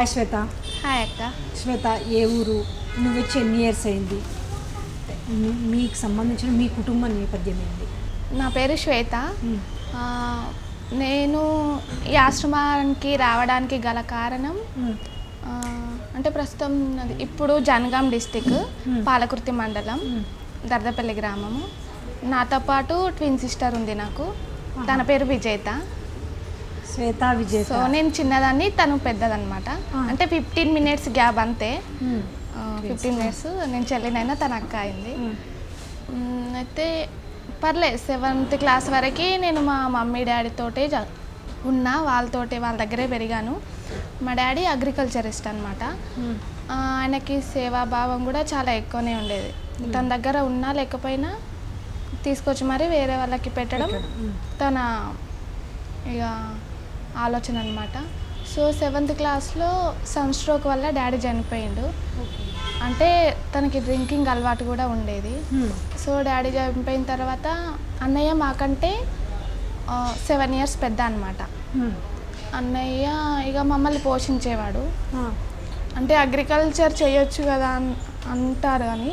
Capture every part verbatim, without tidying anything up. Hi శ్వేత. Hi అక్క. శ్వేత, ఏ ఊరు, నువ్వు వచ్చి ఎన్ని ఇయర్స్ అయింది, మీకు సంబంధించిన మీ కుటుంబ నేపథ్యం ఏంటి? నా పేరు శ్వేత. నేను ఈ ఆశ్రమానికి రావడానికి గల కారణం అంటే ప్రస్తుతం ఇప్పుడు జనగాం డిస్టిక్ పాలకుర్తి మండలం దర్దపల్లి గ్రామము. నాతో పాటు ట్విన్ సిస్టర్ ఉంది నాకు, తన పేరు విజేత. శ్వేత విజేత. సో నేను చిన్నదాన్ని, తను పెద్దదన్నమాట. అంటే ఫిఫ్టీన్ మినిట్స్ గ్యాప్ అంతే. ఫిఫ్టీన్ మినిట్స్ నేను చెల్లినైనా తన అక్క అయింది. అయితే పర్లేదు, సెవెంత్ క్లాస్ వరకు నేను మా మమ్మీ డాడీతోటే ఉన్నా, వాళ్ళతోటే వాళ్ళ దగ్గరే పెరిగాను. మా డాడీ అగ్రికల్చరిస్ట్ అనమాట. ఆయనకి సేవాభావం కూడా చాలా ఎక్కువనే ఉండేది. తన దగ్గర ఉన్నా లేకపోయినా తీసుకొచ్చి మరి వేరే వాళ్ళకి పెట్టడం తన ఇక ఆలోచన అనమాట. సో సెవెంత్ క్లాస్లో సన్ స్ట్రోక్ వల్ల డాడీ చనిపోయిండు. అంటే తనకి డ్రింకింగ్ అలవాటు కూడా ఉండేది. సో డాడీ చనిపోయిన తర్వాత అన్నయ్య మాకంటే సెవెన్ ఇయర్స్ పెద్ద అనమాట. అన్నయ్య ఇక మమ్మల్ని పోషించేవాడు. అంటే అగ్రికల్చర్ చేయొచ్చు కదా అని అంటారు కానీ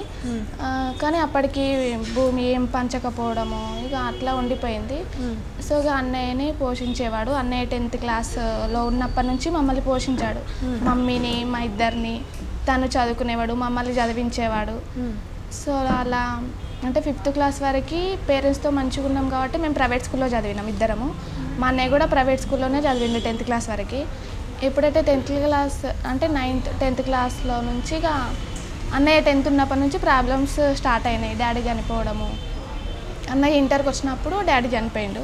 కానీ అప్పటికి భూమి ఏం పంచకపోవడము ఇక అట్లా ఉండిపోయింది. సో ఇక అన్నయ్యని పోషించేవాడు. అన్నయ్య టెన్త్ క్లాస్లో ఉన్నప్పటి నుంచి మమ్మల్ని పోషించాడు, మమ్మీని మా ఇద్దరిని. తను చదువుకునేవాడు, మమ్మల్ని చదివించేవాడు. సో అలా అంటే ఫిఫ్త్ క్లాస్ వరకు పేరెంట్స్తో మంచిగా ఉన్నాం కాబట్టి మేము ప్రైవేట్ స్కూల్లో చదివినాం ఇద్దరము. మా అన్నయ్య కూడా ప్రైవేట్ స్కూల్లోనే చదివిండు టెన్త్ క్లాస్ వరకు. ఎప్పుడైతే టెన్త్ క్లాస్ అంటే నైన్త్ టెన్త్ క్లాస్లో నుంచి ఇక అన్నయ్య టెన్త్ ఉన్నప్పటి నుంచి ప్రాబ్లమ్స్ స్టార్ట్ అయినాయి. డాడీ చనిపోవడము, అన్నయ్య ఇంటర్కి వచ్చినప్పుడు డాడీ చనిపోయిండు.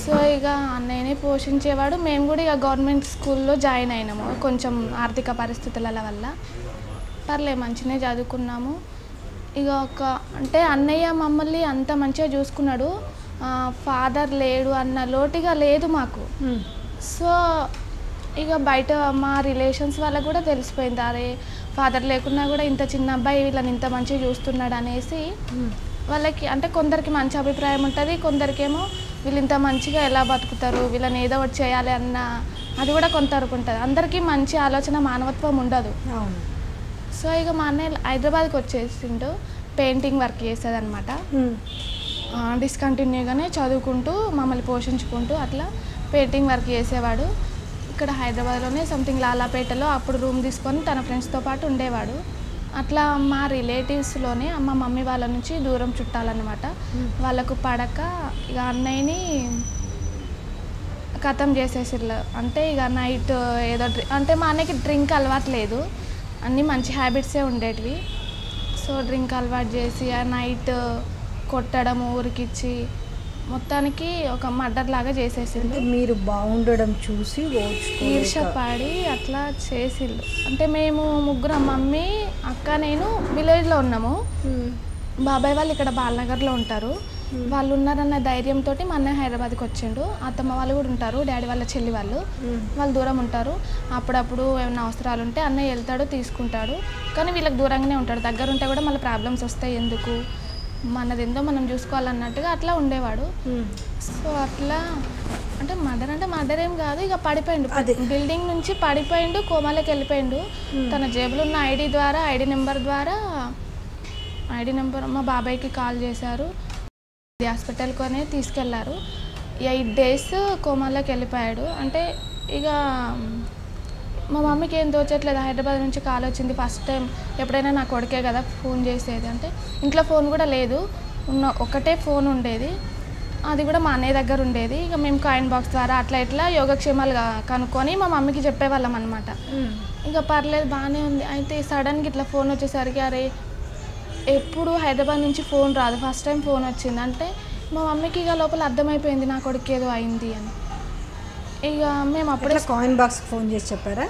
సో ఇక అన్నయ్యని పోషించేవాడు. మేము కూడా ఇక గవర్నమెంట్ స్కూల్లో జాయిన్ అయినాము. కొంచెం ఆర్థిక పరిస్థితుల వల్ల పర్లేదు మంచినే చదువుకున్నాము. ఇక ఒక అంటే అన్నయ్య మమ్మల్ని అంత మంచిగా చూసుకున్నాడు. ఫాదర్ లేడు అన్న లోటుగా లేదు మాకు. సో ఇక బయట మా రిలేషన్స్ వాళ్ళకు కూడా తెలిసిపోయింది, అరే ఫాదర్ లేకున్నా కూడా ఇంత చిన్న అబ్బాయి వీళ్ళని ఇంత మంచిగా చూస్తున్నాడు అనేసి. వాళ్ళకి అంటే కొందరికి మంచి అభిప్రాయం ఉంటుంది, కొందరికేమో వీళ్ళు ఇంత మంచిగా ఎలా బతుకుతారు, వీళ్ళని ఏదో ఒకటి చేయాలి అన్న అది కూడా కొంతవరకు ఉంటుంది. అందరికీ మంచి ఆలోచన, మానవత్వం ఉండదు. సో ఇక మా అన్నయ్య హైదరాబాద్కి వచ్చేసిండు, పెయింటింగ్ వర్క్ చేసేది అనమాట. డిస్కంటిన్యూగానే చదువుకుంటూ మమ్మల్ని పోషించుకుంటూ అట్లా పెయింటింగ్ వర్క్ చేసేవాడు. ఇక్కడ హైదరాబాద్లోనే సంథింగ్ లాలాపేటలో అప్పుడు రూమ్ తీసుకొని తన ఫ్రెండ్స్తో పాటు ఉండేవాడు. అట్లా మా రిలేటివ్స్లోనే అమ్మ మమ్మీ వాళ్ళ నుంచి దూరం చుట్టాలన్నమాట. వాళ్ళకు పడక ఇక అన్నయ్యని కథం చేసేసిర్రు. అంటే ఇక నైట్ ఏదో అంటే మా అన్నయ్యకి డ్రింక్ అలవాటు లేదు, అన్నీ మంచి హ్యాబిట్సే ఉండేటివి. సో డ్రింక్ అలవాటు చేసి ఆ నైట్ కొట్టడం, ఊరికిచ్చి మొత్తానికి ఒక మర్డర్ లాగా చేసేసింది. మీరు బాగుండడం చూసి ఈర్షపడి అట్లా చేసిళ్ళు. అంటే మేము ముగ్గురు మమ్మీ అక్క నేను విలేజ్లో ఉన్నాము. బాబాయ్ వాళ్ళు ఇక్కడ బాలనగర్లో ఉంటారు. వాళ్ళు ఉన్నారన్న ధైర్యంతో మా అన్నయ్య హైదరాబాద్కి వచ్చిండు. అత్తమ్మ వాళ్ళు కూడా ఉంటారు, డాడీ వాళ్ళ చెల్లి వాళ్ళు, వాళ్ళు దూరం ఉంటారు. అప్పుడప్పుడు ఏమైనా అవసరాలు ఉంటే అన్నయ్య వెళ్తాడు తీసుకుంటాడు, కానీ వీళ్ళకి దూరంగానే ఉంటాడు. దగ్గర ఉంటే కూడా మళ్ళీ ప్రాబ్లమ్స్ వస్తాయి, ఎందుకు మనదేందో మనం చూసుకోవాలన్నట్టుగా అట్లా ఉండేవాడు. సో అట్లా అంటే మర్డర్ అంటే మర్డర్ ఏం కాదు, ఇక పడిపోయిండు, బిల్డింగ్ నుంచి పడిపోయిండు, కోమాలోకి వెళ్ళిపోయిండు. తన జేబులో ఉన్న ఐడి ద్వారా ఐడి నెంబర్ ద్వారా ఐడి నెంబర్ మా బాబాయ్కి కాల్ చేశారు, హాస్పిటల్లోనే తీసుకెళ్లారు. ఎయిట్ డేస్ కోమాలోకి వెళ్ళిపోయాడు. అంటే ఇక మా మమ్మీకి ఏం తోచట్లేదు. హైదరాబాద్ నుంచి కాల్ వచ్చింది ఫస్ట్ టైం, ఎప్పుడైనా నా కొడుకే కదా ఫోన్ చేసేది. అంటే ఇంట్లో ఫోన్ కూడా లేదు, ఉన్న ఒకటే ఫోన్ ఉండేది, అది కూడా మా అన్నయ్య దగ్గర ఉండేది. ఇక మేము కాయిన్ బాక్స్ ద్వారా అట్లా ఇట్లా యోగక్షేమాలు కనుక్కొని మా మమ్మీకి చెప్పేవాళ్ళం అనమాట. ఇక పర్లేదు బాగానే ఉంది. అయితే సడన్గా ఇట్లా ఫోన్ వచ్చేసరికి అరే ఎప్పుడు హైదరాబాద్ నుంచి ఫోన్ రాదు, ఫస్ట్ టైం ఫోన్ వచ్చింది. అంటే మా మమ్మీకి ఇక లోపల అర్థమైపోయింది నా కొడుకు ఏదో అయింది అని. ఇక మేము అప్పుడే కాయిన్ బాక్స్ ఫోన్ చేసి చెప్పారా?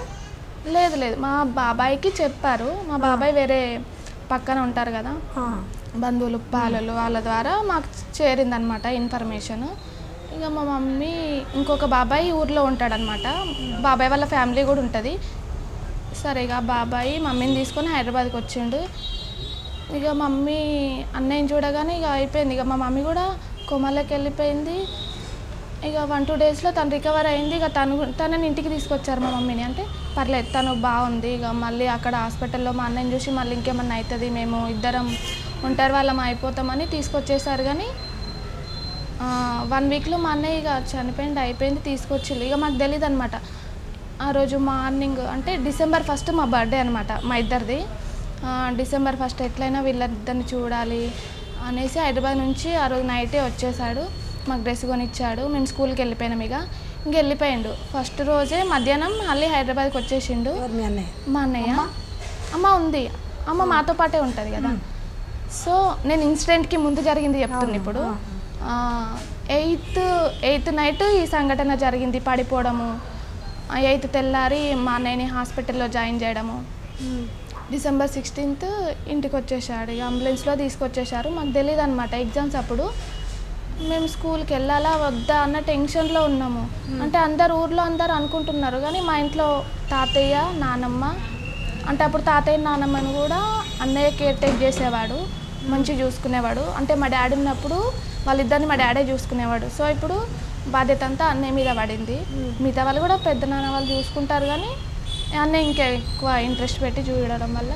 లేదు లేదు, మా బాబాయ్కి చెప్పారు. మా బాబాయ్ వేరే పక్కన ఉంటారు కదా బంధువులు, పాలలు, వాళ్ళ ద్వారా మాకు చేరిందనమాట ఇన్ఫర్మేషన్. ఇక మా మమ్మీ ఇంకొక బాబాయ్ ఊర్లో ఉంటాడనమాట, బాబాయ్ వాళ్ళ ఫ్యామిలీ కూడా ఉంటుంది. సరే ఇక బాబాయ్ మమ్మీని తీసుకొని హైదరాబాద్కి వచ్చిండు. ఇక మమ్మీ అన్నయ్యని చూడగానే ఇక అయిపోయింది. ఇక మా మమ్మీ కూడా కోమాలోకి వెళ్ళిపోయింది. ఇక వన్ టూ డేస్లో తను రికవర్ అయింది. ఇక తను తనని ఇంటికి తీసుకొచ్చారు మా మమ్మీని. అంటే పర్లేదు తను బాగుంది ఇక మళ్ళీ అక్కడ హాస్పిటల్లో మా అన్నని చూసి మళ్ళీ ఇంకేమన్నా అవుతుంది మేము ఇద్దరం ఉంటారు వాళ్ళం అయిపోతామని తీసుకొచ్చేసారు కానీ వన్ వీక్లో మా అన్నయ్య ఇక చనిపోయింది అయిపోయింది తీసుకొచ్చింది ఇక మాకు తెలియదు అనమాట। ఆ రోజు మార్నింగ్ అంటే డిసెంబర్ ఫస్ట్ మా బర్త్డే అనమాట మా ఇద్దరిది। డిసెంబర్ ఫస్ట్ ఎట్లయినా వీళ్ళిద్దరిని చూడాలి అనేసి హైదరాబాద్ నుంచి ఆ రోజు నైటే వచ్చేసాడు మాకు డ్రెస్ కొనిచ్చాడు మేము స్కూల్కి వెళ్ళిపోయినాం ఇక ఇంక వెళ్ళిపోయాడు। ఫస్ట్ రోజే మధ్యాహ్నం మళ్ళీ హైదరాబాద్కి వచ్చేసిండు మా అన్నయ్య। అమ్మ ఉంది అమ్మ మాతో పాటే ఉంటుంది కదా। సో నేను ఇన్సిడెంట్కి ముందు జరిగింది చెప్తున్నా ఇప్పుడు। ఎయిత్ ఎయిత్ నైట్ ఈ సంఘటన జరిగింది పడిపోవడము, ఎయిత్ తెల్లారి మా అన్నయ్యని హాస్పిటల్లో జాయిన్ చేయడము, డిసెంబర్ సిక్స్టీన్త్ ఇంటికి వచ్చేసాడు ఇక అంబులెన్స్లో తీసుకొచ్చేసారు। మాకు తెలియదు అనమాట ఎగ్జామ్స్ అప్పుడు మేము స్కూల్కి వెళ్ళాలా వద్దా అన్న టెన్షన్లో ఉన్నాము। అంటే అందరు ఊర్లో అందరు అనుకుంటున్నారు కానీ మా ఇంట్లో తాతయ్య నానమ్మ అంటే అప్పుడు తాతయ్య నానమ్మను కూడా అన్నయ్య కేర్ టేక్ చేసేవాడు, మంచిగా చూసుకునేవాడు। అంటే మా డాడీ ఉన్నప్పుడు వాళ్ళిద్దరిని మా డాడీ చూసుకునేవాడు। సో ఇప్పుడు బాధ్యత అంతా అన్నయ్య మీద పడింది, మిగతా వాళ్ళు కూడా పెద్ద నాన్న వాళ్ళు చూసుకుంటారు కానీ అన్నయ్య ఇంకా ఎక్కువ ఇంట్రెస్ట్ పెట్టి చూడడం వల్ల।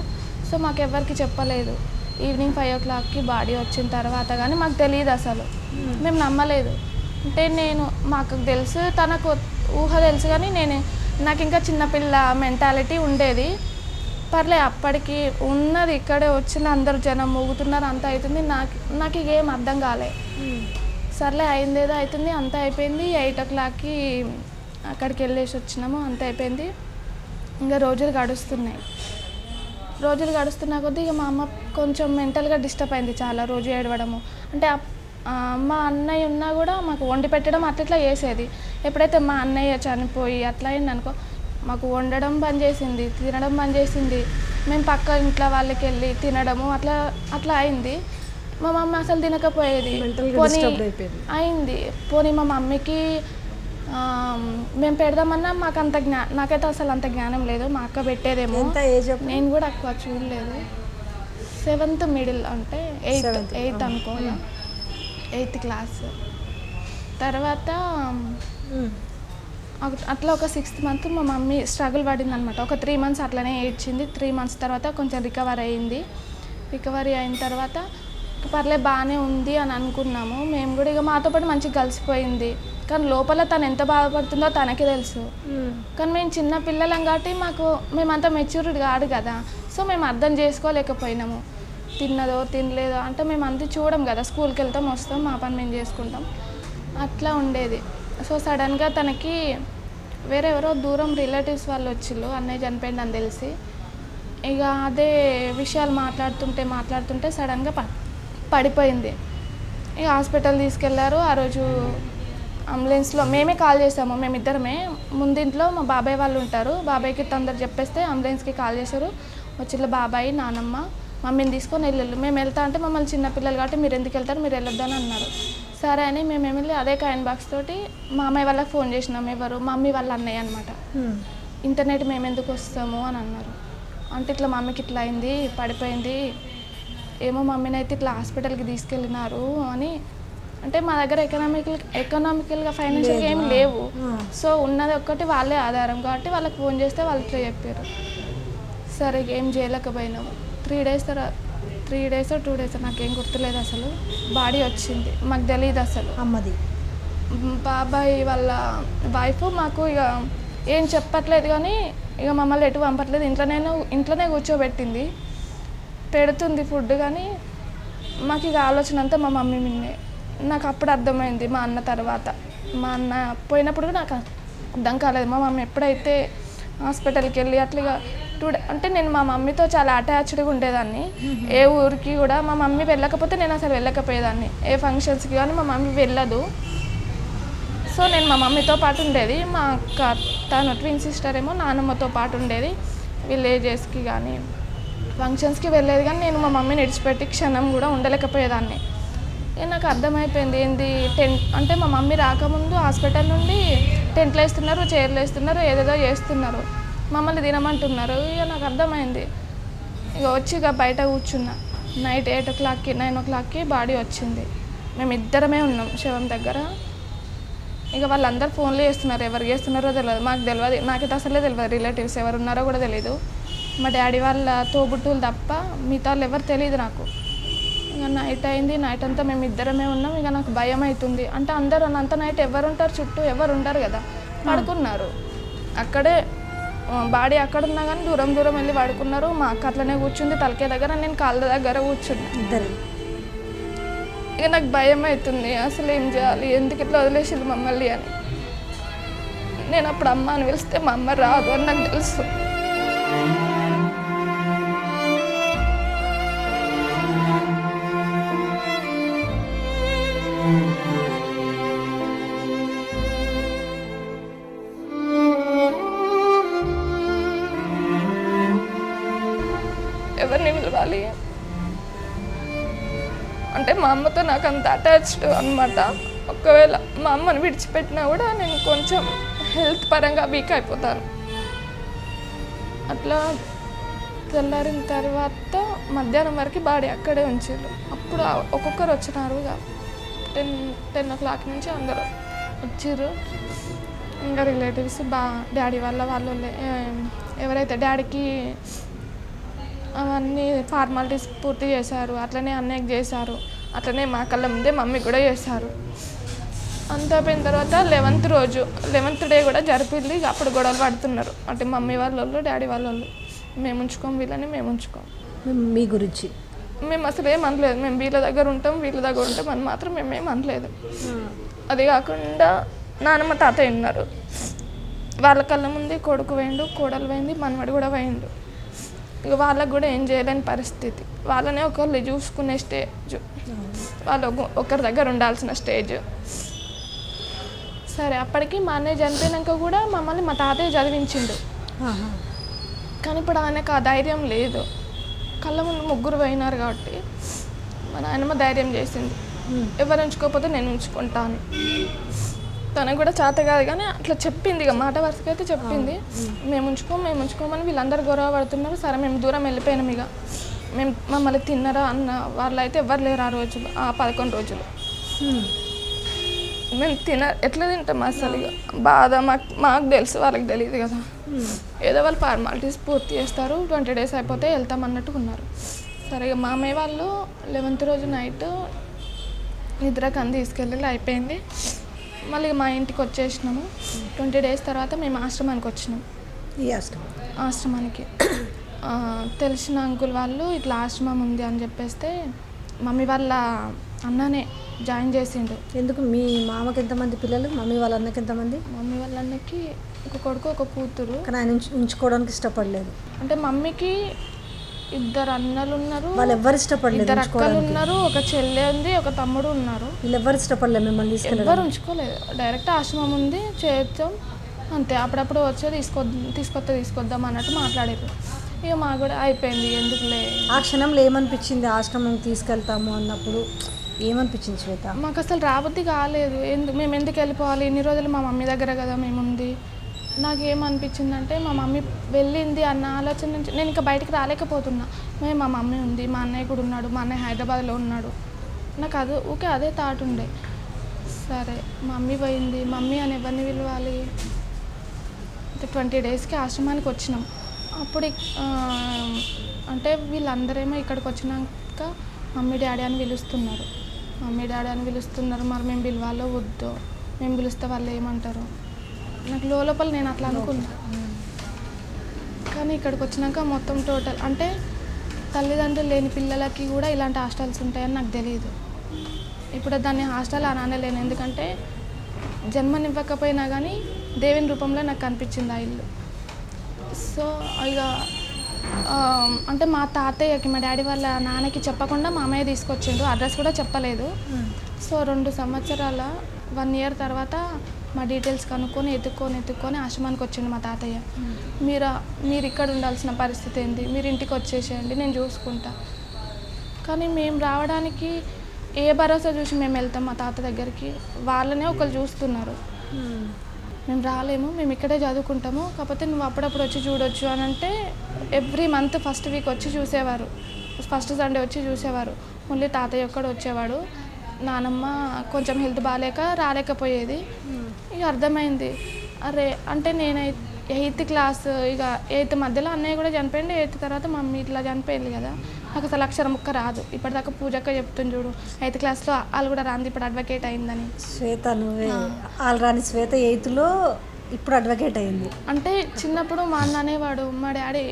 సో మాకు ఎవరికి చెప్పలేదు, ఈవినింగ్ ఫైవ్ ఓ క్లాక్కి బాడీ వచ్చిన తర్వాత కానీ మాకు తెలియదు అసలు, మేము నమ్మలేదు। అంటే నేను మాకు తెలుసు తనకు ఊహ తెలుసు కానీ నేను నాకు ఇంకా చిన్నపిల్ల మెంటాలిటీ ఉండేది, పర్లే అప్పటికి ఉన్నది ఇక్కడే వచ్చింది అందరూ జనం మూగుతున్నారు అంతా అవుతుంది, నాకు నాకు ఇకేం అర్థం కాలే, సర్లే అయిందేదో అవుతుంది అంతా అయిపోయింది। ఎయిట్ ఓ క్లాక్కి అక్కడికి వెళ్ళేసి వచ్చినాము అంతా అయిపోయింది। ఇంకా రోజులు గడుస్తున్నాయి, రోజులు గడుస్తున్న కొద్దీ ఇక మా అమ్మ కొంచెం మెంటల్గా డిస్టర్బ్ అయింది, చాలా రోజు ఏడవడము అంటే మా అన్నయ్య ఉన్నా కూడా మాకు వండి పెట్టడం అట్లా చేసేది। ఎప్పుడైతే మా అన్నయ్య చనిపోయి అట్లా అయింది అనుకో మాకు వండడం బంద్ చేసింది, తినడం బంద్ చేసింది, మేము పక్క ఇంట్లో వాళ్ళకి వెళ్ళి తినడము అట్లా అట్లా అయింది। మా మమ్మీ అసలు తినకపోయేది, పోనీ అయింది పోనీ మా మమ్మీకి మేము పెడదామన్నా మాకు అంత జ్ఞా నాకైతే అసలు అంత జ్ఞానం లేదు, మా అక్క పెట్టేదేమో, నేను కూడా అక్క చూడలేదు, సెవెంత్ మిడిల్ అంటే ఎయిత్ ఎయిత్ అనుకో ఎయిత్ క్లాస్ తర్వాత అట్లా ఒక సిక్స్త్ మంత్ మా మమ్మీ స్ట్రగుల్ పడింది అనమాట। ఒక త్రీ మంత్స్ అట్లనే ఏడ్చింది, త్రీ మంత్స్ తర్వాత కొంచెం రికవర్ అయింది। రికవరీ అయిన తర్వాత పర్లే బాగానే ఉంది అని అనుకున్నాము మేము కూడా, ఇక మాతో పాటు మంచిగా కలిసిపోయింది కానీ లోపల తను ఎంత బాధపడుతుందో తనకే తెలుసు కానీ మేము చిన్న పిల్లలం కాబట్టి మాకు మేమంతా మెచ్యూర్డ్ కాదు కదా, సో మేము అర్థం చేసుకోలేకపోయినాము, తిన్నదో తినలేదో అంటే మేము అంతా చూడం కదా, స్కూల్కి వెళ్తాం వస్తాం మా పని మేము చేసుకుంటాం అట్లా ఉండేది। సో సడన్గా తనకి వేరెవరో దూరం రిలేటివ్స్ వాళ్ళు వచ్చిళ్ళు అన్నయ్య చనిపోయింది అని తెలిసి, ఇక అదే విషయాలు మాట్లాడుతుంటే మాట్లాడుతుంటే సడన్గా ప పడిపోయింది ఇక హాస్పిటల్ తీసుకెళ్లారు। ఆ రోజు అంబులెన్స్లో మేమే కాల్ చేసాము, మేమిద్దరమే, ముందింట్లో మా బాబాయ్ వాళ్ళు ఉంటారు, బాబాయ్కి తొందర చెప్పేస్తే అంబులెన్స్కి కాల్ చేశారు, వచ్చిళ్ళ బాబాయ్ నానమ్మ మమ్మీని తీసుకొని వెళ్ళళ్ళు, మేము వెళ్తా అంటే మమ్మల్ని చిన్నపిల్లలు కాబట్టి మీరు ఎందుకు వెళ్తారు మీరు వెళ్ళొద్దని అన్నారు, సరే అని మేము వెళ్ళి అదే కాయిన్ బాక్స్ తోటి మా అమ్మాయి వాళ్ళకి ఫోన్ చేసినాం, ఎవరు మమ్మీ వాళ్ళ అన్నయ్య అనమాట, ఇంటర్నెట్ మేము ఎందుకు వస్తాము అని అన్నారు, అంటే ఇట్లా మమ్మీకి ఇట్లా అయింది పడిపోయింది ఏమో మమ్మీని అయితే ఇట్లా హాస్పిటల్కి తీసుకెళ్ళినారు అని, అంటే మా దగ్గర ఎకనామికల్ ఎకనామికల్గా ఫైనాన్షియల్గా ఏమి లేవు, సో ఉన్నది ఒక్కటి వాళ్ళే ఆధారం కాబట్టి వాళ్ళకి ఫోన్ చేస్తే వాళ్ళు ఇట్లా చెప్పారు, సరే ఏం చేయలేకపోయినాము। త్రీ డేస్ తర్వాత త్రీ డేస్ టూ డేస్ నాకేం గుర్తులేదు అసలు, బాడీ వచ్చింది మాకు తెలియదు అసలు, అమ్మది బాబాయ్ వాళ్ళ వైఫ్ మాకు ఇక ఏం చెప్పట్లేదు కానీ ఇక మమ్మల్ని ఎటు పంపట్లేదు, ఇంట్లోనే ఇంట్లోనే కూర్చోబెట్టింది, పెడుతుంది ఫుడ్ కానీ మాకు ఇక ఆలోచన అంతా మా మమ్మీ మీదే, నాకు అప్పుడు అర్థమైంది మా అన్న తర్వాత, మా అన్న పోయినప్పుడు కూడా నాకు అర్థం కాలేదు, మా మమ్మీ ఎప్పుడైతే హాస్పిటల్కి వెళ్ళి అట్లా టూ డే అంటే నేను మా మమ్మీతో చాలా అటాచ్డ్గా ఉండేదాన్ని, ఏ ఊరికి కూడా మా మమ్మీ వెళ్ళకపోతే నేను అసలు వెళ్ళకపోయేదాన్ని, ఏ ఫంక్షన్స్కి కానీ మా మమ్మీ వెళ్ళదు, సో నేను మా మమ్మీతో పాటు ఉండేది, మా అక్క తను ట్విన్ సిస్టర్ ఏమో నానమ్మతో పాటు ఉండేది, విలేజెస్కి కానీ ఫంక్షన్స్కి వెళ్ళేది కానీ నేను మా మమ్మీని విడిచిపెట్టి క్షణం కూడా ఉండలేకపోయేదాన్ని। నాకు అర్థమైపోయింది ఏంది టెంట్ అంటే మా మమ్మీ రాకముందు హాస్పిటల్ నుండి టెంట్లు వేస్తున్నారు, చైర్లు వేస్తున్నారు, ఏదేదో చేస్తున్నారు, మమ్మల్ని తినమంటున్నారు, ఇక నాకు అర్థమైంది, ఇక వచ్చి ఇక బయట కూర్చున్నా, నైట్ ఎయిట్ ఓ క్లాక్కి నైన్ ఓ క్లాక్కి బాడీ వచ్చింది, మేము ఇద్దరమే ఉన్నాం శవం దగ్గర, इक वाली फोन एवरिस्तारो असले रिलेटिव्स एवरुनारो मैं डैडी वाल तोबुट्टूल तप मिगता एवरू नईटे नईटंत मेमिदरमे उन्ना भयम अंत अंदर अंत नईट एवरुंटार चुट्टू एवरुंटार कदा पड़कुन्नारु अक्कडे बाडी अक्कडुन्ना गानी दूरम दूरम वेल्ली पड़कुन्नारु मा अक्क अट्लने कूर्चुंदी तलके दग्गर नेनु काल्ल दग्गर कूर्चुन्ना इक नाकु भयम अयितुंदी असलु एम चेयाली एंदुकु इट्ला वदिलेसिंदी मम्मल्नि अनि नेनु अप्पुडु अम्मा अनि पिलिस्ते मा अम्म रादु अनि नाकु तेलुसु అంటే మా అమ్మతో నాకు అంత అటాచ్డ్ అన్నమాట ఒకవేళ మా అమ్మని విడిచిపెట్టినా కూడా నేను కొంచెం హెల్త్ పరంగా వీక్ అయిపోతాను అట్లా తెల్లారిన తర్వాత మధ్యాహ్నం వరకు బాడీ అక్కడే ఉంచారు అప్పుడు ఒక్కొక్కరు వచ్చారుగా పది పది గంటల నుంచి అందరూ వచ్చారు ఇంకా రిలేటివ్స్ బా డాడీ వాళ్ళ వాళ్ళు ఎవరైతే డాడీకి అవన్నీ ఫార్మాలిటీస్ పూర్తి చేశారు అట్లనే అన్నయ్యకి చేశారు అట్లనే మా కళ్ళ ముందే మమ్మీ కూడా చేశారు అంతా అయిన తర్వాత పదవ రోజు పదవ డే కూడా జరిపింది అప్పుడు గొడవలు పడుతున్నారు అంటే మమ్మీ వాళ్ళోళ్ళు డాడీ వాళ్ళోళ్ళు మేము ఉంచుకోం వీళ్ళని మేము ఉంచుకోం మీ గురించి మేము అసలు ఏం అనలేదు మేము వీళ్ళ దగ్గర ఉంటాం వీళ్ళ దగ్గర ఉంటాం అని మాత్రం మేము ఏం అనలేదు అది కాకుండా నానమ్మ తాతయ్య ఉన్నారు వాళ్ళ కళ్ళ ముందే కొడుకు వేండు కోడలు వేంది మనవడు కూడా వేండు ఇక వాళ్ళకు కూడా ఏం చేయలేని పరిస్థితి వాళ్ళనే ఒకళ్ళు చూసుకునే స్టేజ్ వాళ్ళు ఒకరి దగ్గర ఉండాల్సిన స్టేజ్ సరే అప్పటికి మా అన్నయ్య చనిపోయినాక కూడా మమ్మల్ని మా తాతయ్య చదివించిండు కానీ ఇప్పుడు ఆయనకు ఆ ధైర్యం లేదు కళ్ళ ముందు ముగ్గురు పోయినారు కాబట్టి మా నాయనమ్మ ధైర్యం చేసింది ఎవరు ఉంచుకోకపోతే నేను ఉంచుకుంటాను తనకు కూడా చేత కాదు కానీ అట్లా చెప్పింది ఇక మాట వరుసకైతే చెప్పింది మేము ఉంచుకోం మేము ఉంచుకోమని వీళ్ళందరూ గొడవ పడుతున్నారు సరే మేము దూరం వెళ్ళిపోయినాం ఇక మేము మమ్మల్ని తిన్నారా అన్న వాళ్ళైతే ఎవరు లేరు ఆ రోజు ఆ పదకొండు రోజులు మేము తిన ఎట్లా తింటాం అసలు ఇక బాధ మాకు మాకు తెలుసు వాళ్ళకి తెలియదు కదా ఏదో వాళ్ళు ఫార్మాలిటీస్ పూర్తి చేస్తారు ట్వంటీ డేస్ అయిపోతే వెళ్తాం అన్నట్టు ఉన్నారు సరే ఇక మామయ్య వాళ్ళు పదవ రోజు నైట్ నిద్రకు అంది తీసుకెళ్ళి అయిపోయింది మళ్ళీ మా ఇంటికి వచ్చేసినాము ట్వంటీ డేస్ తర్వాత మేము ఆశ్రమానికి వచ్చినాం ఈ ఆశ్రమం ఆశ్రమానికి తెలిసిన అంకుల్ వాళ్ళు ఇట్లా ఆశ్రమం ఉంది అని చెప్పేస్తే మమ్మీ వాళ్ళ అన్ననే జాయిన్ చేసిండు ఎందుకు మీ మామకి ఎంతమంది పిల్లలు మమ్మీ వాళ్ళ అన్నకి ఎంతమంది మమ్మీ వాళ్ళ అన్నకి ఒక కొడుకు ఒక కూతురు కానీ ఆయన ఉంచుకోవడానికి ఇష్టపడలేదు అంటే మమ్మీకి ఇద్దరు అన్నలు ఉన్నారు వాళ్ళు ఎవరు ఇష్టపడలేదు ఇద్దరు అక్కలు ఉన్నారు ఒక చెల్లె ఉంది ఒక తమ్ముడు ఉన్నారు వీళ్ళు ఎవరు ఇష్టపడలేదు మిమ్మల్ని తీసుకెళ్ళలేదు ఎవరు ఉంచుకోలేదు డైరెక్ట్ ఆశ్రమం ఉంది చేర్చాం అంతే అప్పుడప్పుడు వచ్చే తీసుకో తీసుకొస్తా తీసుకొద్దాం అన్నట్టు మాట్లాడారు ఇక మా కూడా అయిపోయింది ఎందుకులే ఆ క్షణంలో ఏమనిపించింది ఆశ్రమం తీసుకెళ్తాము అన్నప్పుడు ఏమనిపించింది శ్వేత మాకు అసలు రాబద్ది కాలేదు ఎందుకు మేము ఎందుకు వెళ్ళిపోవాలి ఇన్ని రోజులు మా మమ్మీ దగ్గర కదా మేముంది నాకేమనిపించిందంటే మా మమ్మీ వెళ్ళింది అన్న ఆలోచన నుంచి నేను ఇంకా బయటికి రాలేకపోతున్నా మేము మా మమ్మీ ఉంది మా అన్నయ్య కూడా ఉన్నాడు మా అన్నయ్య హైదరాబాద్లో ఉన్నాడు నాకు అది ఓకే అదే థాట్ ఉండే సరే మమ్మీ పోయింది మమ్మీ అని ఎవరిని పిలవాలి అంటే ట్వంటీ డేస్కి ఆశ్రమానికి వచ్చినాం అప్పుడు అంటే వీళ్ళందరేమో ఇక్కడికి వచ్చినాక మమ్మీ డాడీ అని పిలుస్తున్నారు మమ్మీ డాడీ అని పిలుస్తున్నారు మరి మేము పిలవాలో వద్దో మేము పిలిస్తే వాళ్ళు ఏమంటారు నాకు లోపల నేను అట్లా అనుకున్నా కానీ ఇక్కడికి వచ్చినాక మొత్తం టోటల్ అంటే తల్లిదండ్రులు లేని పిల్లలకి కూడా ఇలాంటి హాస్టల్స్ ఉంటాయని నాకు తెలియదు ఇప్పుడు దాన్ని హాస్టల్ అని అనలేను ఎందుకంటే జన్మనివ్వకపోయినా కానీ దేవుని రూపంలో నాకు కనిపించింది ఆ ఇల్లు సో ఇక అంటే మా తాతయ్యకి మా డాడీ వాళ్ళ నాన్నకి చెప్పకుండా మా అమ్మయ్య తీసుకొచ్చిండు అడ్రస్ కూడా చెప్పలేదు సో రెండు సంవత్సరాల వన్ ఇయర్ తర్వాత మా డీటెయిల్స్ కనుక్కొని ఎత్తుక్కొని ఎత్తుక్కొని ఆశ్రమానికి వచ్చిండు మా తాతయ్య మీరు మీరు ఇక్కడ ఉండాల్సిన పరిస్థితి ఏంది మీరు ఇంటికి వచ్చేసేయండి నేను చూసుకుంటా కానీ మేము రావడానికి ఏ భరోసా చూసి మేము వెళ్తాం మా తాత దగ్గరికి వాళ్ళనే ఒకళ్ళు చూస్తున్నారు మేము రాలేము మేము ఇక్కడే చదువుకుంటాము కాకపోతే నువ్వు అప్పుడప్పుడు వచ్చి చూడొచ్చు అని అంటే ఎవ్రీ మంత్ ఫస్ట్ వీక్ వచ్చి చూసేవారు ఫస్ట్ సండే వచ్చి చూసేవారు ఓన్లీ తాతయ్య ఒక్కడు వచ్చేవాడు నానమ్మ కొంచెం హెల్త్ బాలేక రాలేకపోయేది. ఇక అర్థమైంది అరే అంటే నేను ఎయిత్ క్లాస్ ఇక ఎయిత్ మధ్యలో అన్నయ్య కూడా చనిపోయింది. ఎయిత్ తర్వాత మమ్మీ ఇట్లా చనిపోయింది కదా, నాకు అసలు అక్షరం ముక్క రాదు. ఇప్పటిదాకా పూజక్క చెప్తుంది చూడు, ఎయిత్ క్లాస్లో వాళ్ళు కూడా రాంది ఇప్పుడు అడ్వకేట్ అయిందని. శ్వేత నువ్వే వాళ్ళు రాని శ్వేత ఎయిత్లో ఇప్పుడు అడ్వకేట్ అయింది. అంటే చిన్నప్పుడు మా అన్న అనేవాడు, మా డాడీ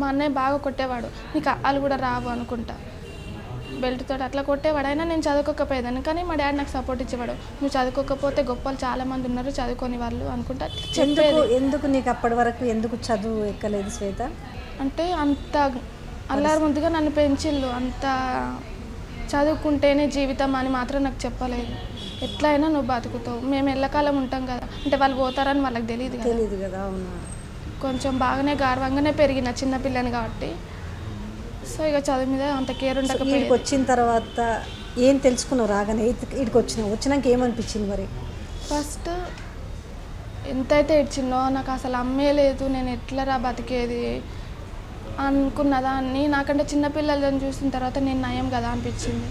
మా అన్నయ్య బాగా కొట్టేవాడు, నీకు వాళ్ళు కూడా రావు అనుకుంటా బెల్ట్ తోటి అట్లా కొట్టేవాడు. అయినా నేను చదువుకోకపోయేదాన్ని, కానీ మా డాడీ నాకు సపోర్ట్ ఇచ్చేవాడు, నువ్వు చదువుకోకపోతే గొప్పలు చాలా మంది ఉన్నారు చదువుకోని వాళ్ళు అనుకుంటా చెప్పేది. ఎందుకు నీకు అప్పటి వరకు ఎందుకు చదువు ఎక్కలేదు శ్వేత? అంటే అంత అల్లారు ముందుగా నన్ను పెంచిళ్ళు, అంత చదువుకుంటేనే జీవితం అని మాత్రం నాకు చెప్పలేదు. ఎట్లయినా నువ్వు బతుకుతావు, మేము ఎల్లకాలం ఉంటాం కదా అంటే వాళ్ళు పోతారని వాళ్ళకి తెలియదు తెలియదు కదా. అవునా, కొంచెం బాగానే గర్వంగానే పెరిగిన చిన్నపిల్లని కాబట్టి సో ఇక చదువు మీద అంత కేర్ ఉండకపోయింది. ఇక్కడికి వచ్చిన తర్వాత ఏం తెలుసుకున్నావు రాగానే? ఇక్కడికి వచ్చినావు, వచ్చినాక ఏమనిపించింది మరి? ఫస్ట్ ఎంతైతే ఏడ్చిందో, నాకు అసలు అమ్మే లేదు, నేను ఎట్లా రా బతికేది అనుకున్నదాన్ని. నాకంటే చిన్నపిల్లలని చూసిన తర్వాత నేను నయం కదా అనిపించింది.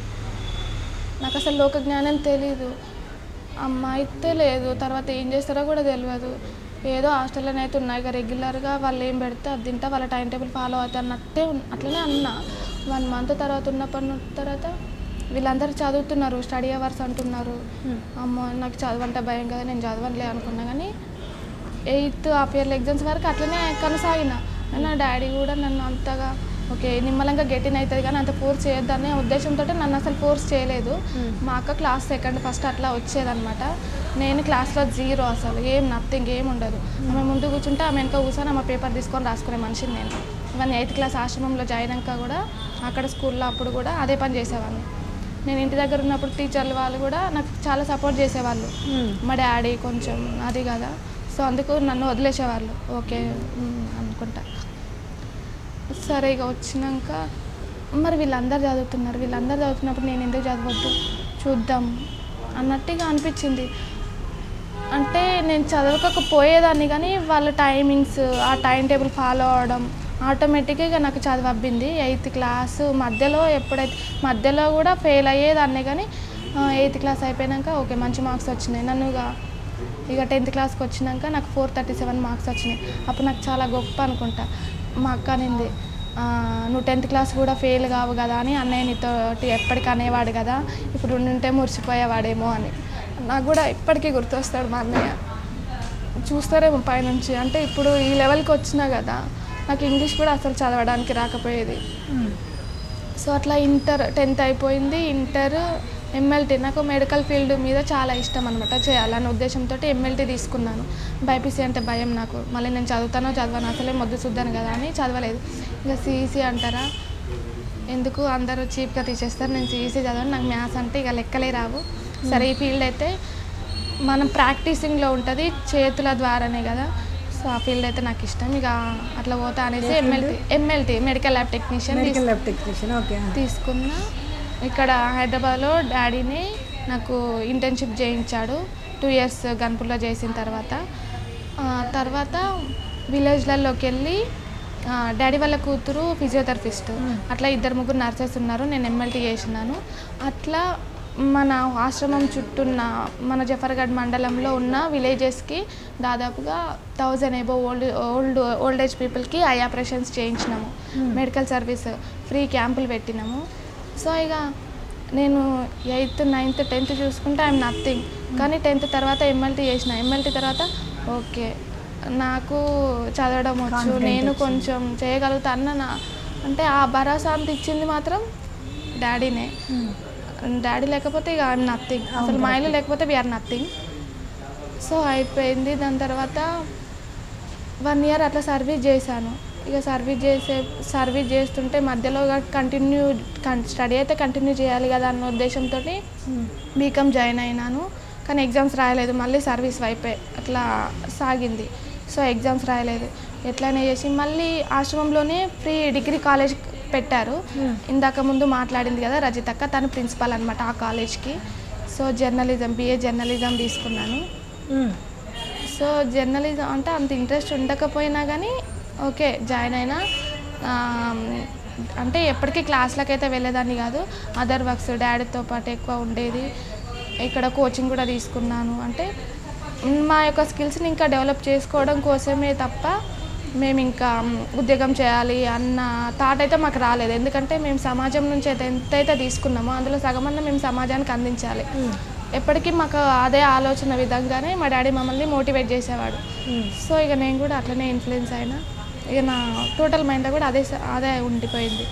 నాకు అసలు లోక జ్ఞానం తెలీదు, అమ్మ అయితే లేదు, తర్వాత ఏం చేస్తారో కూడా తెలియదు. ఏదో హాస్టల్లోనే అయితే ఉన్నాయి ఇక రెగ్యులర్గా వాళ్ళు ఏం పెడితే అది తింటా, వాళ్ళ టైం టేబుల్ ఫాలో అవుతా అన్నట్టే అట్లనే అన్నా. వన్ మంత్ తర్వాత ఉన్నప్పటి తర్వాత వీళ్ళందరూ చదువుతున్నారు, స్టడీ అవర్స్ అంటున్నారు. అమ్మ నాకు చదువు అంటే భయం కదా, నేను చదవనులే అనుకున్నా. కానీ ఎయిత్ హాఫ్ ఇయర్ల ఎగ్జామ్స్ వరకు అట్లనే కొనసాగిన. నా డాడీ కూడా నన్ను అంతగా ఓకే నిమ్మలంగా గెటిన్ అవుతుంది కానీ అంత ఫోర్స్ చేయొద్దనే ఉద్దేశంతో నన్ను అసలు ఫోర్స్ చేయలేదు. మా అక్క క్లాస్ సెకండ్ ఫస్ట్ అట్లా వచ్చేదనమాట, నేను క్లాస్లో జీరో, అసలు ఏం నథింగ్ ఏం ఉండదు. ఆమె ముందు కూర్చుంటే ఆమె వెనక కూర్చొని ఆమె పేపర్ తీసుకొని రాసుకునే మనిషిని నేను. ఇవన్నీ ఎయిత్ క్లాస్ ఆశ్రమంలో జాయిన్ అయ్యాక కూడా అక్కడ స్కూల్లో అప్పుడు కూడా అదే పని చేసేవాడిని. నేను ఇంటి దగ్గర ఉన్నప్పుడు టీచర్లు వాళ్ళు కూడా నాకు చాలా సపోర్ట్ చేసేవాళ్ళు, మా డాడీ కొంచెం అది కదా సో అందుకు నన్ను వదిలేసేవాళ్ళు ఓకే అనుకుంటా. సరే ఇక వచ్చినాక మరి వీళ్ళందరూ చదువుతున్నారు, వీళ్ళందరూ చదువుతున్నప్పుడు నేను ఎందుకు చదవద్దు చూద్దాం అన్నట్టుగా అనిపించింది. అంటే నేను చదవకపోయేదాన్ని కానీ వాళ్ళ టైమింగ్స్ ఆ టైం టేబుల్ ఫాలో అవడం ఆటోమేటిక్గా నాకు చదువు అబ్బింది. ఎయిత్ క్లాసు మధ్యలో ఎప్పుడైతే మధ్యలో కూడా ఫెయిల్ అయ్యేదాన్ని కానీ ఎయిత్ క్లాస్ అయిపోయాక ఓకే మంచి మార్క్స్ వచ్చినాయి. నన్ను ఇక టెన్త్ క్లాస్కి వచ్చినాక నాకు ఫోర్ థర్టీ సెవెన్ మార్క్స్ వచ్చినాయి. అప్పుడు నాకు చాలా గొప్ప అనుకుంటా. మా అక్క అనింది నువ్వు టెన్త్ క్లాస్ కూడా ఫెయిల్ కావు కదా అని, అన్నయ్య నీతోటి ఎప్పటికీ అనేవాడు కదా ఇప్పుడు ఉంటే మురిసిపోయేవాడేమో అని. నాకు కూడా ఇప్పటికీ గుర్తొస్తాడు మా అన్నయ్య, చూస్తారేమో పైనుంచి. అంటే ఇప్పుడు ఈ లెవెల్కి వచ్చినా కదా, నాకు ఇంగ్లీష్ కూడా అసలు చదవడానికి రాకపోయేది. సో అట్లా ఇంటర్ టెన్త్ అయిపోయింది. ఇంటర్ ఎమ్మెల్టీ, నాకు మెడికల్ ఫీల్డ్ మీద చాలా ఇష్టం అనమాట, చేయాలనే ఉద్దేశంతో ఎమ్మెల్టీ తీసుకున్నాను. బైపీసీ అంటే భయం నాకు, మళ్ళీ నేను చదువుతానో చదవను అసలే మొద్దు చూద్దాను కదా అని చదవలేదు. ఇంకా సిఈసీ అంటారా ఎందుకు అందరూ చీప్గా తీసేస్తారు, నేను సిఈసీ చదవను, నాకు మ్యాథ్స్ అంటే ఇక లెక్కలే రావు. సరే ఈ ఫీల్డ్ అయితే మనం ప్రాక్టీసింగ్లో ఉంటుంది, చేతుల ద్వారానే కదా, సో ఆ ఫీల్డ్ అయితే నాకు ఇష్టం ఇక అట్లా పోతా అనేసి MLT MLT medical lab technician తీసుకున్నా. ఇక్కడ హైదరాబాద్లో డాడీని నాకు ఇంటర్న్షిప్ చేయించాడు, టూ ఇయర్స్ గన్పూర్లో చేసిన తర్వాత. తర్వాత విలేజ్లలోకి వెళ్ళి డాడీ వాళ్ళ కూతురు ఫిజియోథెరపిస్ట్, అట్లా ఇద్దరు ముగ్గురు నర్సెస్ ఉన్నారు, నేను ఎమ్మెల్టీ చేసినాను. అట్లా మన ఆశ్రమం చుట్టూన్న మన జఫర్గఢ్ మండలంలో ఉన్న విలేజెస్కి దాదాపుగా thousand above old old old age పీపుల్కి ఐ ఆపరేషన్స్ చేయించినాము, మెడికల్ సర్వీస్ ఫ్రీ క్యాంపులు పెట్టినాము. సో ఇక నేను ఎయిత్ నైన్త్ టెన్త్ చూసుకుంటే ఐఎమ్ నథింగ్, కానీ టెన్త్ తర్వాత ఎమ్మెల్టీ చేసిన. ఎమ్మెల్టీ తర్వాత ఓకే నాకు చదవడం వచ్చు, నేను కొంచెం చేయగలుగుతా అన్న అంటే ఆ భరోసా అంత ఇచ్చింది మాత్రం డాడీనే. డాడీ లేకపోతే ఇక ఐఎమ్ నథింగ్, అసలు మా ఇల్లు లేకపోతే వీఆర్ నథింగ్. సో అయిపోయింది. దాని తర్వాత వన్ ఇయర్ అట్లా సర్వీస్ చేశాను. ఇక సర్వీస్ చేసే సర్వీస్ చేస్తుంటే మధ్యలో కంటిన్యూ స్టడీ అయితే కంటిన్యూ చేయాలి కదా అన్న ఉద్దేశంతో బీకామ్ జాయిన్ అయినాను. కానీ ఎగ్జామ్స్ రాయలేదు, మళ్ళీ సర్వీస్ వైపే అట్లా సాగింది. సో ఎగ్జామ్స్ రాయలేదు, ఎట్లనే చేసి మళ్ళీ ఆశ్రమంలోనే ఫ్రీ డిగ్రీ కాలేజ్ పెట్టారు. ఇందాక ముందు మాట్లాడింది కదా రజితక్క, తను ప్రిన్సిపాల్ అనమాట ఆ కాలేజ్కి. సో జర్నలిజం బీఏ జర్నలిజం తీసుకున్నాను. సో జర్నలిజం అంటే అంత ఇంట్రెస్ట్ ఉండకపోయినా కానీ ఓకే జాయిన్ అయినా అంటే ఎప్పటికీ క్లాసులకైతే వెళ్ళేదాన్ని కాదు, అదర్ వర్క్స్ డాడీతో పాటు ఎక్కువ ఉండేది. ఇక్కడ కోచింగ్ కూడా తీసుకున్నాను. అంటే మా యొక్క స్కిల్స్ని ఇంకా డెవలప్ చేసుకోవడం కోసమే తప్ప మేము ఇంకా ఉద్యోగం చేయాలి అన్న థాట్ అయితే మాకు రాలేదు. ఎందుకంటే మేము సమాజం నుంచి అయితే ఎంతైతే తీసుకున్నామో అందులో సగమన్న మేము సమాజానికి అందించాలి. ఎప్పటికీ మాకు అదే ఆలోచన విధంగానే మా డాడీ మమ్మల్ని మోటివేట్ చేసేవాడు. సో ఇక నేను కూడా అట్లనే ఇన్ఫ్లుయెన్స్ అయినా ఇక నా టోటల్ మైండ్లో కూడా అదే అదే ఉండిపోయింది.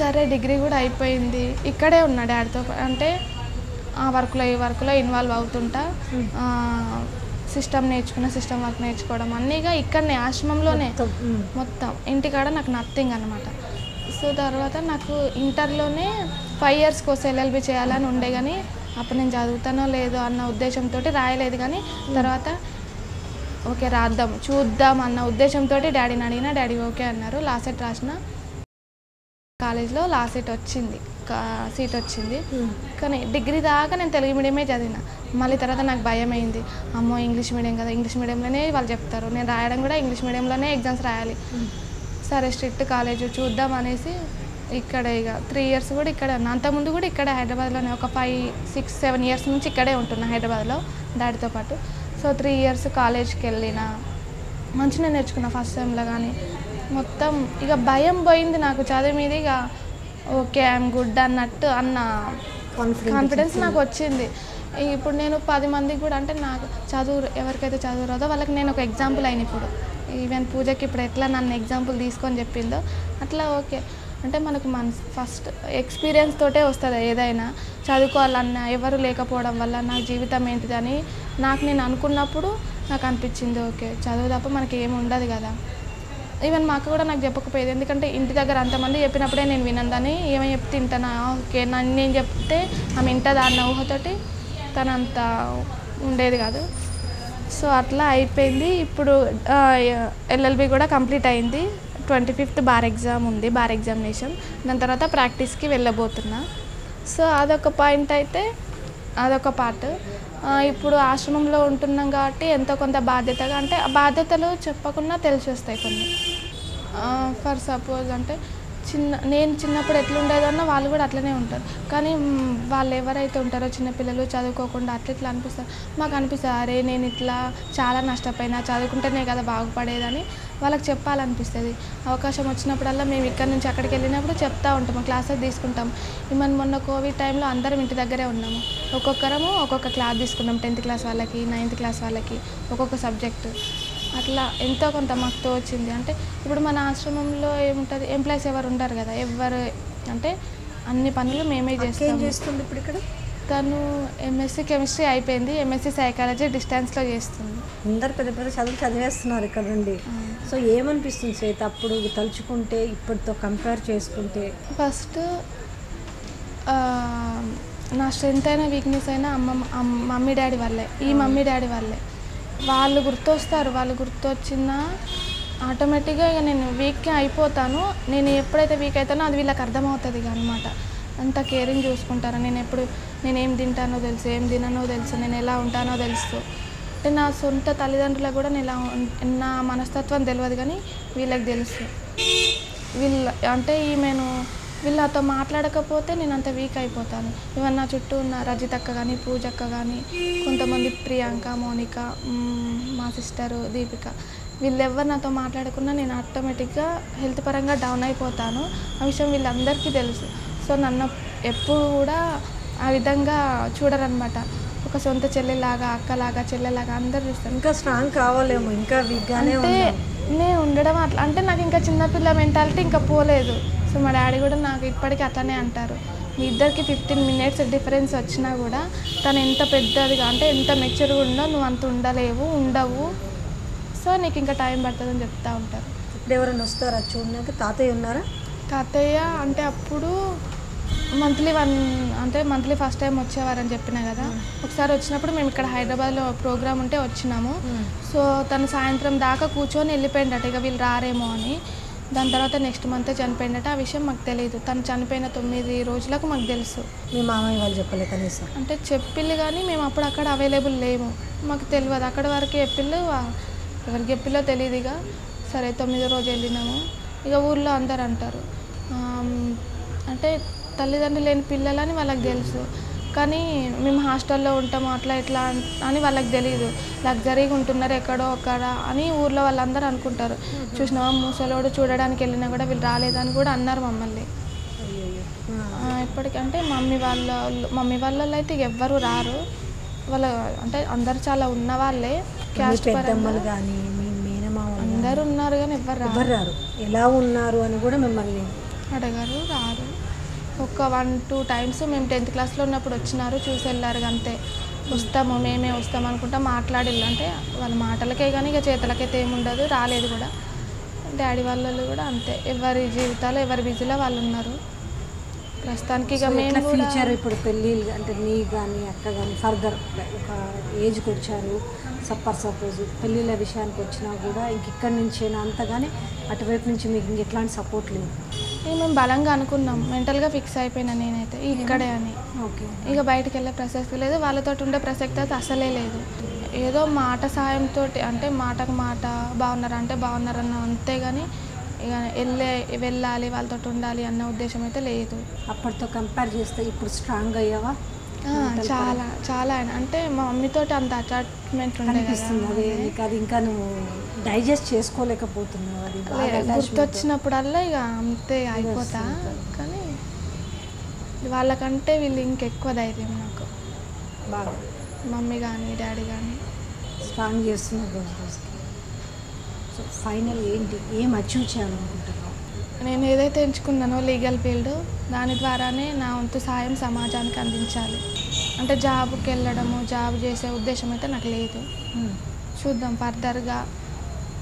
సరే డిగ్రీ కూడా అయిపోయింది, ఇక్కడే ఉన్నా డాడీతో. అంటే ఆ వర్క్లో ఈ వర్క్లో ఇన్వాల్వ్ అవుతుంటా, సిస్టమ్ నేర్చుకున్న సిస్టమ్ వర్క్ నేర్చుకోవడం అన్నీగా ఇక్కడనే ఆశ్రమంలోనే మొత్తం. ఇంటికాడ నాకు నథింగ్ అనమాట. సో తర్వాత నాకు ఇంటర్లోనే ఫైవ్ ఇయర్స్ కోసం ఎల్ఎల్బి చేయాలని ఉండే, కానీ అప్పుడు నేను చదువుతానో లేదో అన్న ఉద్దేశంతో రాయలేదు. కానీ తర్వాత ఓకే రాద్దాం చూద్దాం అన్న ఉద్దేశంతో డాడీని అడిగినా డాడీ ఓకే అన్నారు. లాస్ట్ సెట్ రాసిన కాలేజ్లో లాస్ట్ సెట్ వచ్చింది, సీట్ వచ్చింది. కానీ డిగ్రీ దాకా నేను తెలుగు మీడియమే చదివిన. మళ్ళీ తర్వాత నాకు భయం అయింది, అమ్మో ఇంగ్లీష్ మీడియం కదా, ఇంగ్లీష్ మీడియంలోనే వాళ్ళు చెప్తారు, నేను రాయడం కూడా ఇంగ్లీష్ మీడియంలోనే ఎగ్జామ్స్ రాయాలి. సరే స్ట్రిక్ట్ కాలేజ్ చూద్దాం అనేసి ఇక్కడ ఇక త్రీ ఇయర్స్ కూడా ఇక్కడ ఉన్నా. అంతకుముందు కూడా ఇక్కడ హైదరాబాద్లోనే ఒక ఫైవ్ సిక్స్ సెవెన్ ఇయర్స్ నుంచి ఇక్కడే ఉంటున్నా హైదరాబాద్లో డాడీతో పాటు. సో త్రీ ఇయర్స్ కాలేజ్కి వెళ్ళిన, మంచిగా నేర్చుకున్నా ఫస్ట్ సెమ్లో. కానీ మొత్తం ఇక భయం పోయింది నాకు చదువు మీద. ఇక ఓకే ఐఎమ్ గుడ్ అన్నట్టు అన్న కాన్ఫిడెన్స్ నాకు వచ్చింది. ఇప్పుడు నేను పది మందికి కూడా అంటే నాకు చదువు ఎవరికైతే చదువు రాదో వాళ్ళకి నేను ఒక ఎగ్జాంపుల్ అయిన. ఇప్పుడు ఈవెన్ పూజకి ఇప్పుడు ఎట్లా నన్ను ఎగ్జాంపుల్ తీసుకొని చెప్పిందో అట్లా ఓకే. అంటే మనకు మన ఫస్ట్ ఎక్స్పీరియన్స్ తోటే వస్తుంది ఏదైనా. చదువుకోవాలన్నా ఎవరు లేకపోవడం వల్ల నా జీవితం ఏంటిదని నాకు నేను అనుకున్నప్పుడు నాకు అనిపించింది ఓకే చదువు తప్ప మనకి ఏమి ఉండదు కదా. ఈవెన్ మా అక్క కూడా నాకు చెప్పకపోయేది, ఎందుకంటే ఇంటి దగ్గర అంతమంది చెప్పినప్పుడే నేను వినందని ఏమై చెప్తే తింటానా ఓకే నన్ను నేను చెప్తే ఆమె వింటుందా అన్న ఊహతోటి తను అంత ఉండేది కాదు. సో అట్లా అయిపోయింది. ఇప్పుడు ఎల్ఎల్బి కూడా కంప్లీట్ అయింది. ట్వంటీ ఫిఫ్త్ బార్ ఎగ్జామ్ ఉంది, బార్ ఎగ్జామినేషన్. దాని తర్వాత ప్రాక్టీస్కి వెళ్ళబోతున్నా. సో అదొక పాయింట్ అయితే అదొక పార్ట్. ఇప్పుడు ఆశ్రమంలో ఉంటున్నాం కాబట్టి ఎంతో కొంత బాధ్యతగా అంటే ఆ బాధ్యతలు చెప్పకుండా తెలిసి వస్తాయి కొన్ని. ఫర్ సపోజ్ అంటే చిన్న నేను చిన్నప్పుడు ఎట్లుండేదన్నా వాళ్ళు కూడా అట్లనే ఉంటారు. కానీ వాళ్ళు ఎవరైతే ఉంటారో చిన్నపిల్లలు చదువుకోకుండా అట్లా ఇట్లా అనిపిస్తారు. మాకు అనిపిస్తుంది అరే నేను ఇట్లా చాలా నష్టపోయినా చదువుకుంటేనే కదా బాగుపడేదని వాళ్ళకి చెప్పాలనిపిస్తుంది. అవకాశం వచ్చినప్పుడల్లా మేము ఇక్కడ నుంచి అక్కడికి వెళ్ళినప్పుడు చెప్తూ ఉంటాము, క్లాసెస్ తీసుకుంటాం. ఈమెన్ మొన్న కోవిడ్ టైంలో అందరం ఇంటి దగ్గరే ఉన్నాము. ఒక్కొక్కరము ఒక్కొక్క క్లాస్ తీసుకున్నాం, టెన్త్ క్లాస్ వాళ్ళకి, నైన్త్ క్లాస్ వాళ్ళకి ఒక్కొక్క సబ్జెక్టు. అట్లా ఎంతో కొంత మాకు తోచింది. అంటే ఇప్పుడు మన ఆశ్రమంలో ఏముంటుంది, ఎంప్లాయీస్ ఎవరు ఉంటారు కదా, ఎవరు అంటే అన్ని పనులు మేమే చేస్తాం. చేస్తుంది ఇప్పుడు ఇక్కడ తను ఎంఎస్సీ కెమిస్ట్రీ అయిపోయింది, ఎంఎస్సీ సైకాలజీ డిస్టెన్స్లో చేస్తుంది. అందరు పెద్ద పెద్ద చదువులు చదివేస్తున్నారు ఇక్కడ నుండి. సో ఏమనిపిస్తుంది శ్వేత అప్పుడు తలుచుకుంటే ఇప్పటితో కంపేర్ చేసుకుంటే? ఫస్ట్ నా స్ట్రెంత్ అయినా వీక్నెస్ అయినా అమ్మ మమ్మీ డాడీ వాళ్ళే, ఈ మమ్మీ డాడీ వాళ్ళే. వాళ్ళు గుర్తొస్తారు, వాళ్ళు గుర్తొచ్చినా ఆటోమేటిక్గా ఇక నేను వీక్గా అయిపోతాను. నేను ఎప్పుడైతే వీక్ అవుతానో అది వీళ్ళకి అర్థమవుతుంది ఇక అనమాట. అంత కేరింగ్ చూసుకుంటారు. నేను ఎప్పుడు నేను ఏం తింటానో తెలుసు, ఏం తిననో తెలుసు, నేను ఎలా ఉంటానో తెలుసు. అంటే నా సొంత తల్లిదండ్రులకు కూడా నేను నా మనస్తత్వం తెలియదు కానీ వీళ్ళకి తెలుసు. వీళ్ళ అంటే ఈమెను వీళ్ళు నాతో మాట్లాడకపోతే నేను అంత వీక్ అయిపోతాను. ఇవన్న చుట్టూ ఉన్న రజితక్క కానీ పూజక్క కానీ కొంతమంది ప్రియాంక, మోనిక, మా సిస్టరు దీపిక, వీళ్ళెవ్వరు నాతో మాట్లాడకున్నా నేను ఆటోమేటిక్గా హెల్త్ పరంగా డౌన్ అయిపోతాను. ఆ విషయం వీళ్ళందరికీ తెలుసు. సో నన్ను ఎప్పుడు కూడా ఆ విధంగా చూడరనమాట. ఒక సొంత చెల్లెలాగా, అక్కలాగా, చెల్లెలాగా అందరు చూస్తారు. ఇంకా స్ట్రాంగ్ కావాలేమో, ఇంకా వీక్గానే అంటే నేను ఉండడం అట్లా. అంటే నాకు ఇంకా చిన్నపిల్ల మెంటాలిటీ ఇంకా పోలేదు. సో మా డాడీ కూడా నాకు ఇప్పటికీ అట్లనే అంటారు, మీ ఇద్దరికి ఫిఫ్టీన్ మినిట్స్ డిఫరెన్స్ వచ్చినా కూడా తను ఎంత పెద్దదిగా అంటే ఎంత మెచ్యూర్గా ఉందో నువ్వు అంత ఉండలేవు, ఉండవు. సో నీకు ఇంకా టైం పడుతుందని చెప్తూ ఉంటారు. ఇప్పుడు ఎవరైనా వస్తారా చూడడానికి? తాతయ్య ఉన్నారా? తాతయ్య అంటే అప్పుడు మంత్లీ వన్ అంటే మంత్లీ ఫస్ట్ టైం వచ్చేవారని చెప్పినా కదా. ఒకసారి వచ్చినప్పుడు మేము ఇక్కడ హైదరాబాద్లో ప్రోగ్రామ్ ఉంటే వచ్చినాము. సో తను సాయంత్రం దాకా కూర్చొని వెళ్ళిపోయిందట, ఇక వీళ్ళు రారేమో అని. దాని తర్వాత నెక్స్ట్ మంత్ చనిపోయిందట. ఆ విషయం మాకు తెలియదు. తను చనిపోయిన తొమ్మిది రోజులకు మాకు తెలుసు. మీ మామయ్య వాళ్ళు చెప్పలేదు కనీసం? అంటే చెప్పిళ్ళు కానీ మేము అప్పుడు అక్కడ అవైలబుల్ లేము, మాకు తెలియదు. అక్కడ వరకు చెప్పిళ్ళు, ఎవరికి చెప్పిల్లో తెలియదుగా. సరే తొమ్మిదో రోజు వెళ్ళినాము. ఇక ఊర్లో అందరూ అంటారు అంటే తల్లిదండ్రులు లేని పిల్లలని వాళ్ళకి తెలుసు కానీ మేము హాస్టల్లో ఉంటాము అట్లా ఇట్లా అని వాళ్ళకి తెలియదు లగ్జరీగా ఉంటున్నారు ఎక్కడో అక్కడ అని ఊర్లో వాళ్ళందరూ అనుకుంటారు చూసినావా ముసలోడు చూడడానికి వెళ్ళినా కూడా వీళ్ళు రాలేదని కూడా అన్నారు మమ్మల్ని ఇప్పటికంటే మమ్మీ వాళ్ళ మమ్మీ వాళ్ళల్లో అయితే ఎవ్వరూ రారు వాళ్ళ అంటే అందరు చాలా ఉన్న వాళ్ళే క్యాస్ట్ పెద్దమ్మలు కానీ మీ మేనమామలు అందరూ ఉన్నారు కానీ ఎవ్వరు రారు రారు ఎలా ఉన్నారు అని కూడా మమ్మల్ని అడగారు రారు ఒక వన్ టూ టైమ్స్ మేము టెన్త్ క్లాస్లో ఉన్నప్పుడు వచ్చినారు చూసి వెళ్ళారు అంతే వస్తాము మేమే వస్తాం అనుకుంటా మాట్లాడిల్లంటే వాళ్ళ మాటలకే కానీ ఇక చేతులకైతే ఏముండదు రాలేదు కూడా డాడీ వాళ్ళు కూడా అంతే ఎవరి జీవితాలు ఎవరి బిజీలో వాళ్ళు ఉన్నారు ప్రస్తానికి ఇక మేము ఫ్యూచర్ ఇప్పుడు పెళ్ళిళ్ళు అంటే నీ కానీ అక్క కానీ ఫర్దర్ ఒక ఏజ్కి వచ్చారు సప్పర్ సపోజ్ పెళ్ళిళ్ళ విషయానికి వచ్చినా కూడా ఇంక ఇక్కడి నుంచైనా అంతగానే అటువైపు నుంచి మీకు ఇంక ఎట్లాంటి సపోర్ట్ లేదు మేము బలంగా అనుకున్నాం మెంటల్గా ఫిక్స్ అయిపోయినా నేనైతే ఇక్కడే అని ఓకే ఇక బయటకు వెళ్ళే ప్రసక్తి లేదు వాళ్ళతో ఉండే ప్రసక్తి అయితే అసలే లేదు ఏదో మాట సాయంతో అంటే మాటకు మాట బాగున్నారు అంటే బాగున్నారన్న అంతేగాని ఇక వెళ్ళే వెళ్ళాలి వాళ్ళతో ఉండాలి అన్న ఉద్దేశం అయితే లేదు అప్పటితో కంపేర్ చేస్తే ఇప్పుడు స్ట్రాంగ్ అయ్యావా చాలా చాలా అంటే మా మమ్మీతో అంత అటాచ్మెంట్ ఉండేది ఇంకా నువ్వు డైజెస్ట్ చేసుకోలేకపోతున్నావు గుర్తొచ్చినప్పుడల్లా ఇక అంతే అయిపోతా కానీ వాళ్ళకంటే వీళ్ళు ఇంకెక్కువ ధైర్యం నాకు బాగా మమ్మీ కానీ డాడీ కానీ స్ట్రాంగ్ చేస్తున్నారు సో ఫైనల్ ఏంటి ఏం అచీవ్ చేయాలనుకుంటున్నావు నేను ఏదైతే ఎంచుకున్నానో లీగల్ ఫీల్డ్ దాని ద్వారానే నా వంతు సాయం సమాజానికి అందించాలి అంటే జాబ్కి వెళ్ళడము జాబ్ చేసే ఉద్దేశం అయితే నాకు లేదు చూద్దాం ఫర్దర్గా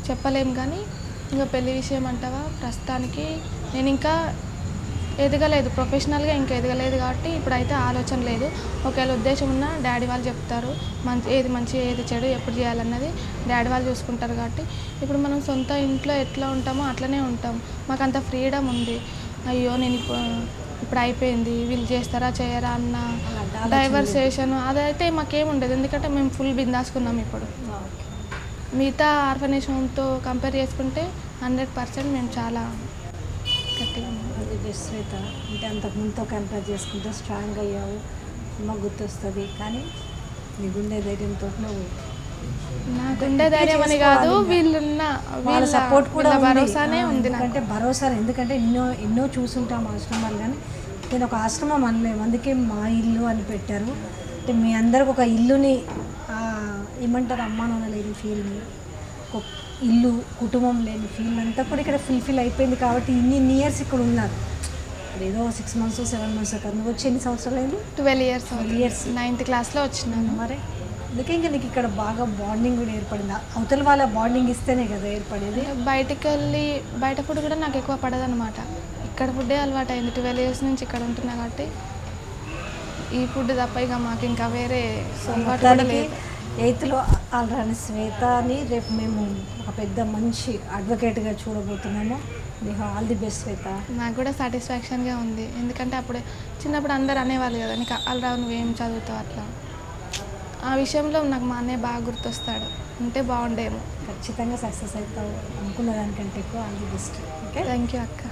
చెప్పలేం కానీ ఇంకా పెళ్లి విషయం అంటావా ప్రస్తుతానికి నేను ఇంకా ఎదగలేదు ప్రొఫెషనల్గా ఇంకా ఎదగలేదు కాబట్టి ఇప్పుడైతే ఆలోచన లేదు ఒకవేళ ఉద్దేశం ఉన్నా డాడీ వాళ్ళు చెప్తారు మంచి ఏది మంచి ఏది చెడు ఎప్పుడు చేయాలన్నది డాడీ వాళ్ళు చూసుకుంటారు కాబట్టి ఇప్పుడు మనం సొంత ఇంట్లో ఎట్లా ఉంటామో అట్లనే ఉంటాం మాకు అంత ఫ్రీడమ్ ఉంది అయ్యో నేను ఇప్పుడు అయిపోయింది వీళ్ళు చేస్తారా చేయరా అన్న డైవర్సేషన్ అదైతే మాకేం ఉండదు ఎందుకంటే మేము ఫుల్ బిందాసుకున్నాం ఇప్పుడు మిగతా ఆర్ఫనేజ్ హోమ్తో కంపేర్ చేసుకుంటే హండ్రెడ్ పర్సెంట్ మేము చాలా గట్టిగా ఉన్నాం శ్వేత అంటే అంతకుముందుతో కంపేర్ చేసుకుంటే స్ట్రాంగ్ అయ్యావు అమ్మ గుర్తొస్తుంది కానీ నీకుండే ధైర్యంతో నువ్వు నాకుండే ధైర్యం అని కాదు వీళ్ళున్న వాళ్ళ సపోర్ట్ కూడా భరోసానే ఉంది అంటే భరోసా ఎందుకంటే ఎన్నో ఎన్నో చూసుంటాం ఆశ్రమాలు కానీ నేను ఒక ఆశ్రమం అనలేము అందుకే మా ఇల్లు అని పెట్టారు అంటే మీ అందరికి ఒక ఇల్లుని ఏమంటారు అమ్మా నాన్న లేని ఫీల్ని ఇల్లు కుటుంబం లేని ఫీల్ అంతా కూడా ఇక్కడ ఫుల్ఫిల్ అయిపోయింది కాబట్టి ఇన్ని ఇయర్స్ ఇక్కడ ఉన్నారు ఏదో సిక్స్ మంత్స్ సెవెన్ మంత్స్ కదా నువ్వు వచ్చి ఎన్ని సంవత్సరాలు అయింది twelve years twelve years ninth క్లాస్లో వచ్చినాను మరి అందుకే ఇంకా నీకు ఇక్కడ బాగా బాండింగ్ కూడా ఏర్పడింది అవతల వాళ్ళ బాండింగ్ ఇస్తేనే కదా ఏర్పడేది బయటకు వెళ్ళి బయట ఫుడ్ కూడా నాకు ఎక్కువ పడదనమాట ఇక్కడ ఫుడ్డే అలవాటు అయింది ట్వెల్వ్ ఇయర్స్ నుంచి ఇక్కడ ఉంటున్నా కాబట్టి ఈ ఫుడ్ తప్ప ఇక మాకు ఇంకా వేరే ఎయిత్లో ఆల్రెడీ శ్వేతని రేపు మేము ఒక పెద్ద మంచి అడ్వకేట్గా చూడబోతున్నాము నీకు ఆల్ ది బెస్ట్ శ్వేత నాకు కూడా సాటిస్ఫాక్షన్గా ఉంది ఎందుకంటే అప్పుడు చిన్నప్పుడు అందరు అనేవాళ్ళు కదా నీకు అల్రా నువ్వేం చదువుతావు అట్లా ఆ విషయంలో నాకు మా అన్నయ్య బాగా గుర్తొస్తాడు అంటే బాగుండేమో ఖచ్చితంగా సక్సెస్ అవుతావు అనుకున్న దానికంటే ఎక్కువ all the best okay thank you అక్క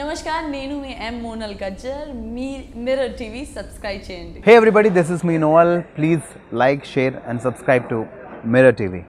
నమస్కారం నేను మీ ఎం మోనల్ గజ్జర్ మీ మిర్రర్ టీవీ సబ్స్క్రైబ్ చేయండి hey everybody this is me Monal please like share and subscribe to Mirror TV